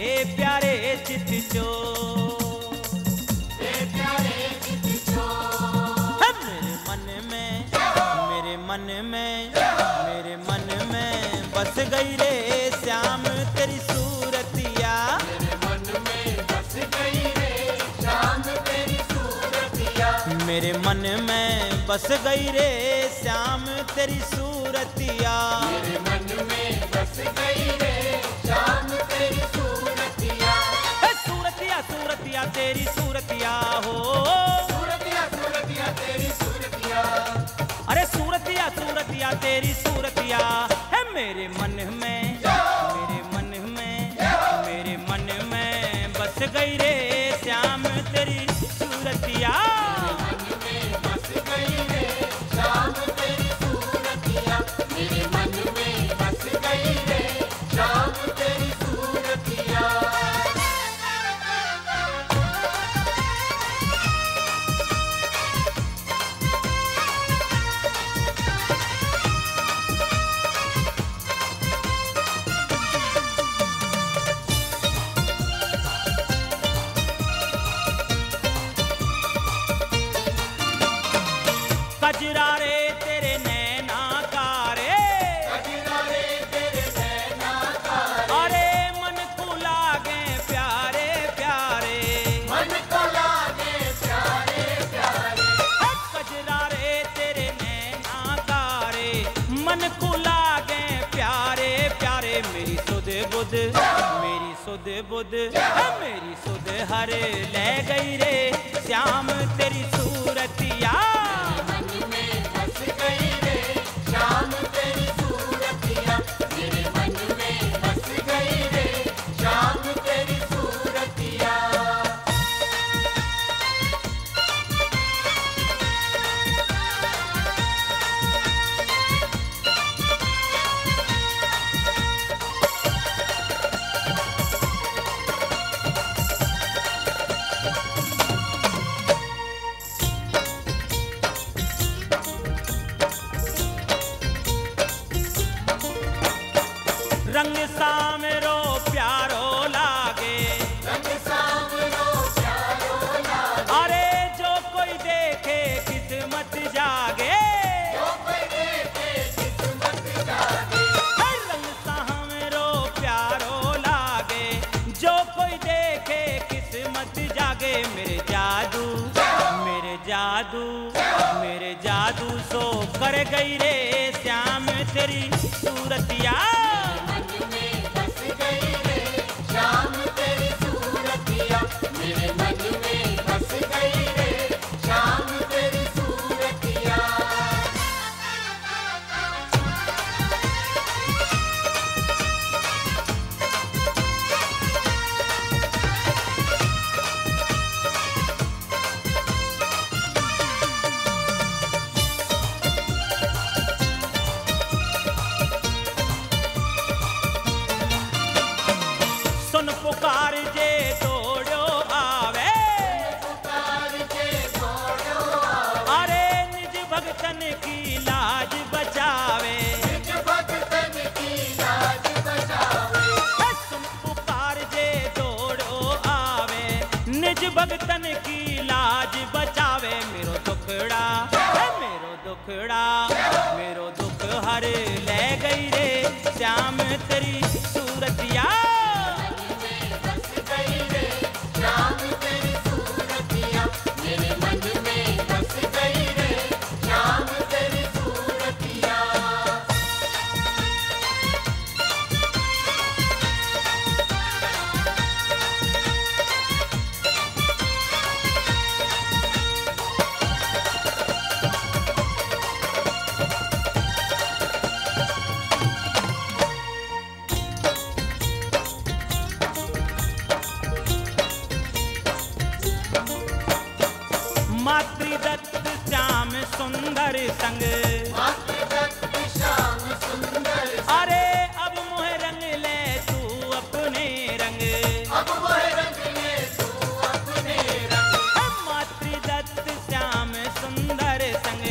ए प्यारे चित चो है मेरे मन में, मेरे मन में, मेरे मन में बस गई रे श्याम तेरी सूरतिया। मेरे मन में बस गई रे श्याम तेरी सूरतिया। मेरे मन में बस गई रे श्याम तेरी सूरतिया। मेरे मन में बस गई रे श्याम तेरी सूरतिया। हे सूरतिया सूरतिया तेरी सूरतिया हो। सूरतिया सूरतिया तेरी सूरतिया। अरे सूरतिया सूरतिया तेरी सूरतिया है मेरे मन में, मेरे मन में, मेरे मन में बस गई रे श्याम तेरी सूरतिया। कजरा रे तेरे नैना कारे, कजरा रे तेरे नैना कारे। अरे मन को लागे प्यारे प्यारे, मन को लागे प्यारे प्यारे। कजरा रे तेरे नैना कारे, मन को लागे प्यारे प्यारे। मेरी सुध बुध, मेरी सुध बुध, मेरी सुध हर ले गई रे श्याम तेरी सूरतिया। रंग सामरो प्यारो लागे, रंग सामरो प्यारो लागे। अरे जो कोई देखे किस्मत जागे, जो कोई देखे किस्मत जागे। रंग सामरो प्यारो लागे, जो कोई देखे किस्मत जागे। मेरे जादू, मेरे जादू, मेरे जादू सो कर गई रे श्याम तेरी सूरतिया। पुकार जे तोड़ो आवे, पुकार जे तोड़ो आवे। अरे निज भक्तन की लाज बचावे, निज भक्तन की लाज बचावे। तुम पुकार जे तोड़ो आवे, निज भक्तन की लाज बचावे। मेरो दुखड़ा, मेरो दुखड़ा, मेरो दुख हर ले गई रे श्याम तेरी सूरतिया। मातृदत्त श्याम सुंदर संग, मातृदत्त श्याम सुंदर। अरे अब मोह रंग ले तू अपने रंग, अब मोह रंग ले तू अपने रंग। मातृदत्त श्याम सुंदर संग,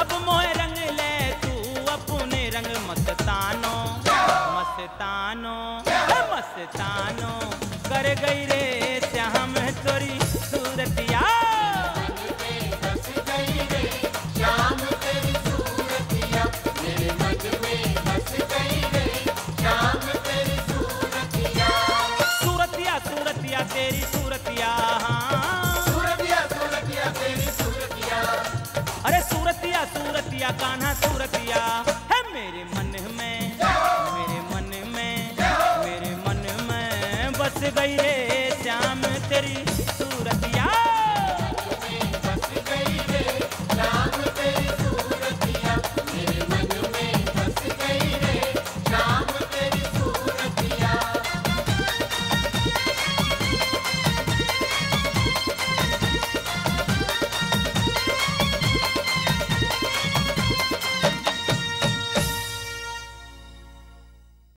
अब मोह रंग ले तू अपने रंग। मस्तानो, मस्तानो, मस्तानो। कर गई रे श्याम तोरी सूरतिया। सूरतिया कान्हा सूरतिया है मेरे मन में, मेरे मन में, मेरे मन में बस गई रे श्याम तेरी।